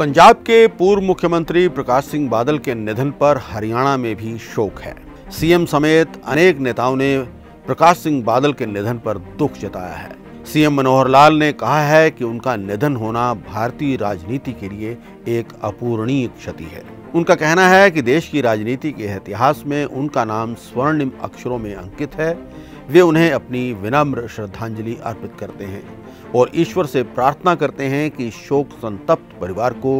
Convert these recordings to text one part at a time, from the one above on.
पंजाब के पूर्व मुख्यमंत्री प्रकाश सिंह बादल के निधन पर हरियाणा में भी शोक है। सीएम समेत अनेक नेताओं ने प्रकाश सिंह बादल के निधन पर दुख जताया है। सीएम मनोहर लाल ने कहा है कि उनका निधन होना भारतीय राजनीति के लिए एक अपूरणीय क्षति है। उनका कहना है कि देश की राजनीति के इतिहास में उनका नाम स्वर्णिम अक्षरों में अंकित है। वे उन्हें अपनी विनम्र श्रद्धांजलि अर्पित करते हैं और ईश्वर से प्रार्थना करते हैं कि शोक संतप्त परिवार को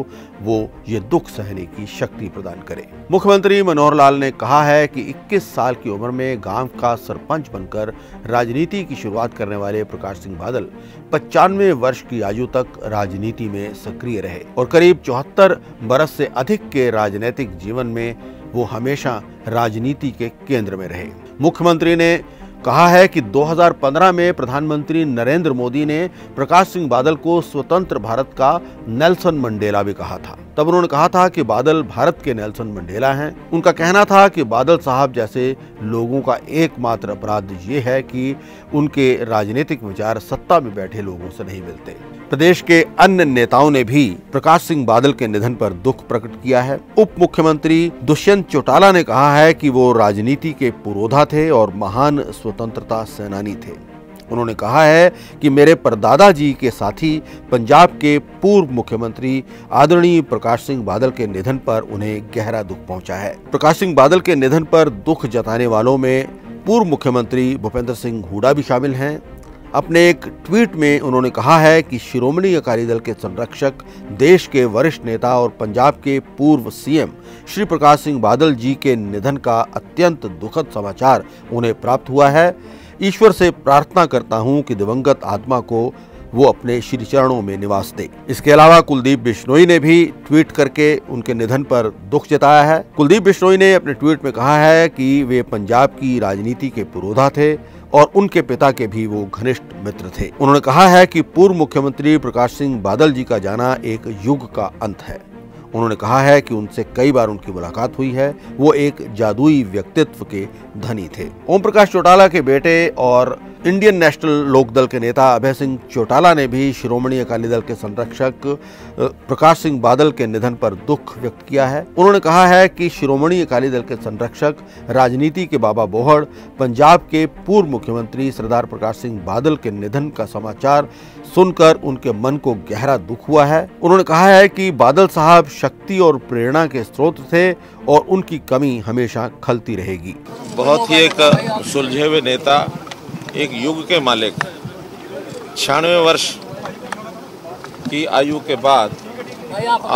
वो ये दुख सहने की शक्ति प्रदान करे। मुख्यमंत्री मनोहर लाल ने कहा है कि 21 साल की उम्र में गांव का सरपंच बनकर राजनीति की शुरुआत करने वाले प्रकाश सिंह बादल 95 वर्ष की आयु तक राजनीति में सक्रिय रहे और करीब 74 बरस से अधिक के राजनीतिक जीवन में वो हमेशा राजनीति के केंद्र में रहे। मुख्यमंत्री ने कहा है कि 2015 में प्रधानमंत्री नरेंद्र मोदी ने प्रकाश सिंह बादल को स्वतंत्र भारत का नेल्सन मंडेला भी कहा था। तब उन्होंने कहा था कि बादल भारत के नेल्सन मंडेला हैं। उनका कहना था कि बादल साहब जैसे लोगों का एकमात्र अपराध ये है कि उनके राजनीतिक विचार सत्ता में बैठे लोगों से नहीं मिलते। प्रदेश के अन्य नेताओं ने भी प्रकाश सिंह बादल के निधन पर दुख प्रकट किया है। उप मुख्यमंत्री दुष्यंत चौटाला ने कहा है कि वो राजनीति के पुरोधा थे और महान स्वतंत्रता सेनानी थे। उन्होंने कहा है कि मेरे परदादा जी के साथी पंजाब के पूर्व मुख्यमंत्री आदरणीय प्रकाश सिंह बादल के निधन पर उन्हें गहरा दुख पहुंचा है। प्रकाश सिंह बादल के निधन पर दुख जताने वालों में पूर्व मुख्यमंत्री भूपेंद्र सिंह हुड्डा भी शामिल हैं। अपने एक ट्वीट में उन्होंने कहा है कि शिरोमणि अकाली दल के संरक्षक, देश के वरिष्ठ नेता और पंजाब के पूर्व सीएम श्री प्रकाश सिंह बादल जी के निधन का अत्यंत दुखद समाचार उन्हें प्राप्त हुआ है। ईश्वर से प्रार्थना करता हूं कि दिवंगत आत्मा को वो अपने श्री चरणों में निवास दे। इसके अलावा कुलदीप बिश्नोई ने भी ट्वीट करके उनके निधन पर दुख जताया है। कुलदीप बिश्नोई ने अपने ट्वीट में कहा है कि वे पंजाब की राजनीति के पुरोधा थे और उनके पिता के भी वो घनिष्ठ मित्र थे। उन्होंने कहा है कि पूर्व मुख्यमंत्री प्रकाश सिंह बादल जी का जाना एक युग का अंत है। उन्होंने कहा है कि उनसे कई बार उनकी मुलाकात हुई है। वो एक जादुई व्यक्तित्व के धनी थे। ओम प्रकाश चौटाला के बेटे और इंडियन नेशनल लोकदल के नेता अभय सिंह चौटाला ने भी शिरोमणि अकाली दल के संरक्षक प्रकाश सिंह बादल के निधन पर दुख व्यक्त किया है। उन्होंने कहा है कि शिरोमणि अकाली दल के संरक्षक, राजनीति के बाबा बोहड़, पंजाब के पूर्व मुख्यमंत्री सरदार प्रकाश सिंह बादल के निधन का समाचार सुनकर उनके मन को गहरा दुख हुआ है। उन्होंने कहा है कि बादल साहब शक्ति और प्रेरणा के स्रोत थे और उनकी कमी हमेशा खलती रहेगी। बहुत ही एक सुलझे हुए नेता, एक युग के मालिक। 96 वर्ष की आयु के बाद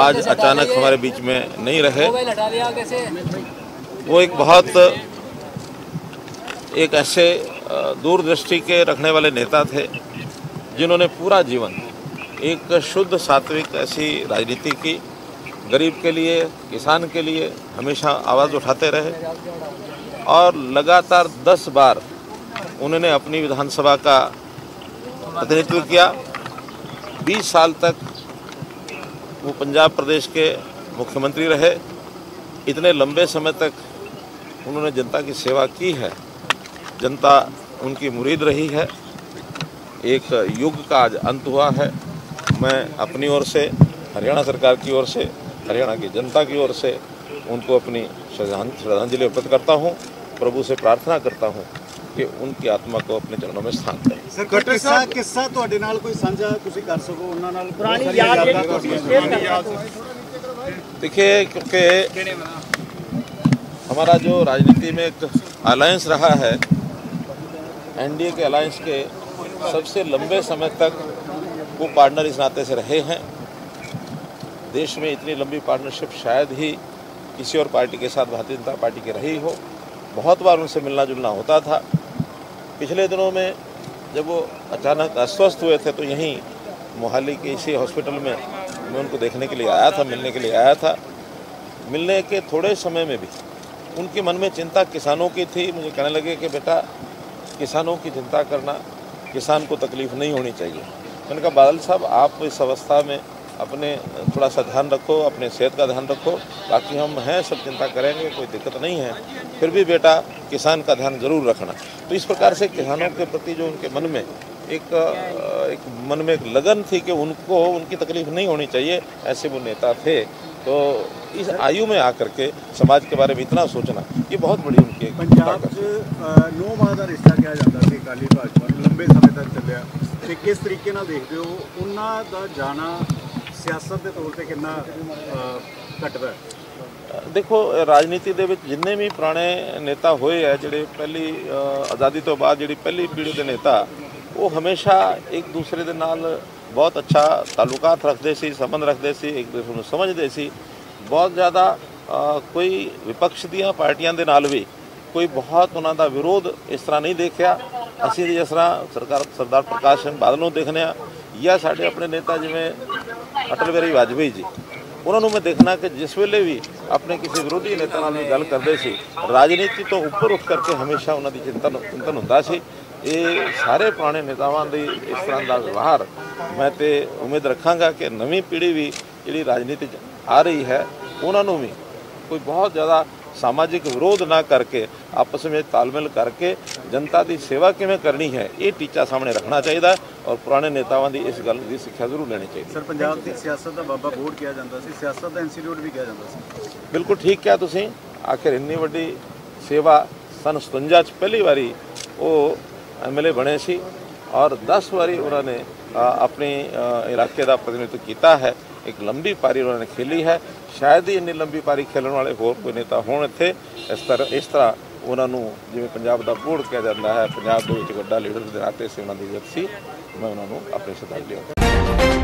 आज अचानक हमारे बीच में नहीं रहे। वो एक बहुत ऐसे दूरदृष्टि के रखने वाले नेता थे जिन्होंने पूरा जीवन एक शुद्ध सात्विक ऐसी राजनीति की, गरीब के लिए, किसान के लिए हमेशा आवाज़ उठाते रहे और लगातार 10 बार उन्होंने अपनी विधानसभा का प्रतिनिधित्व किया। 20 साल तक वो पंजाब प्रदेश के मुख्यमंत्री रहे। इतने लंबे समय तक उन्होंने जनता की सेवा की है, जनता उनकी मुरीद रही है। एक युग का आज अंत हुआ है। मैं अपनी ओर से, हरियाणा सरकार की ओर से, हरियाणा की जनता की ओर से उनको अपनी श्रद्धांजलि अर्पित करता हूँ। प्रभु से प्रार्थना करता हूँ कि उनकी आत्मा को अपने चरणों में स्थान दें। सर, किस्सा ਤੁਹਾਡੇ ਨਾਲ ਕੋਈ ਸਾਂਝਾ ਤੁਸੀਂ ਕਰ ਸਕੋ ਉਹਨਾਂ ਨਾਲ? ਪੁਰਾਣੀ ਯਾਦ ਜਿਹੜੀ ਤੁਸੀਂ ਸ਼ੇਅਰ करते। देखिए, क्योंकि हमारा जो राजनीति में एक अलायंस रहा है, एनडीए के अलायंस के सबसे लंबे समय तक वो पार्टनर इस नाते से रहे हैं। देश में इतनी लंबी पार्टनरशिप शायद ही किसी और पार्टी के साथ भारतीय जनता पार्टी की रही हो। बहुत बार उनसे मिलना जुलना होता था। पिछले दिनों में जब वो अचानक अस्वस्थ हुए थे तो यहीं मोहाली के इसी हॉस्पिटल में मैं उनको देखने के लिए आया था, मिलने के लिए आया था। मिलने के थोड़े समय में भी उनके मन में चिंता किसानों की थी। मुझे कहने लगे कि बेटा, किसानों की चिंता करना, किसान को तकलीफ़ नहीं होनी चाहिए। मैंने कहा बादल साहब, आप इस अवस्था में अपने थोड़ा सा ध्यान रखो, अपने सेहत का ध्यान रखो, बाकी हम हैं, सब चिंता करेंगे, कोई दिक्कत नहीं है। फिर भी बेटा, किसान का ध्यान जरूर रखना। तो इस प्रकार से किसानों के प्रति जो उनके मन में एक मन में एक लगन थी कि उनको उनकी तकलीफ नहीं होनी चाहिए, ऐसे वो नेता थे। तो इस आयु में आकर के समाज के बारे में इतना सोचना ये बहुत बड़ी उनकी पंजाब 9 माह का रिश्ता किया जाता है अकाली भाजपा लंबे समय तक चलिया तो किस तरीके ना देखते हो उन्होंने का जाना सियासत के तौर पर कितना घटता है? देखो राजनीति दे विच जिन्ने भी पुराने नेता होए है जिहड़े पहली आज़ादी तो बाद जिहड़ी पहली पीढ़ी के नेता वो हमेशा एक दूसरे के नाल बहुत अच्छा तालुकात रखते सी, संबंध रखते सी, एक दूसरे को समझते सी। बहुत ज़्यादा कोई विपक्ष दियां पार्टियां दे नाल भी कोई बहुत उन्हां दा विरोध इस तरह नहीं देखिया असीं जिस तरह सरदार प्रकाश सिंह बादल नूं देखने आ या साडे अपने नेता जिवें अटल बिहारी वाजपेयी जी उन्होंने मैं देखना कि जिस वेले भी अपने किसी विरोधी नेता नाल गल करते सी राजनीति तो उपर उठ करके हमेशा उन्होंने चिंतन होंदा सी। ये सारे पुराने नेतावां दी इस तरह का व्यवहार मैं तो उम्मीद रखांगा कि नवी पीढ़ी भी जिहड़ी राजनीति आ रही है उन्होंने भी कोई बहुत ज़्यादा सामाजिक विरोध ना करके आपस में तालमेल करके जनता की सेवा किवें करनी है ये टीचा सामने रखना चाहिए और पुराने नेताओं की इस गल की सिक्ख्या जरूर लेनी चाहिए। सर पंजाब की सियासत का बाबा बोर्ड किया जाता है, सियासत का इंस्टीट्यूट भी किया जाता है। बिल्कुल ठीक क्या तुसीं, आखिर इन्नी वड्डी सेवा सन 57 च पहली बारी वो MLA बने सी और 10 बारी उन्होंने अपने इलाके का प्रतिनिधित्व किया है। एक लंबी पारी उन्होंने खेली है, शायद ही इन्नी लंबी पारी खेलने वाले होर कोई नेता होने थे। इस तरह उन्होंने जिवें पंजाब का बोर्ड कहा जाता है, पंजाब के विच वड्डा लीडर के नाते उन्होंने इज्जत सी, मैं उन्होंने अपनी श्रद्धांजलि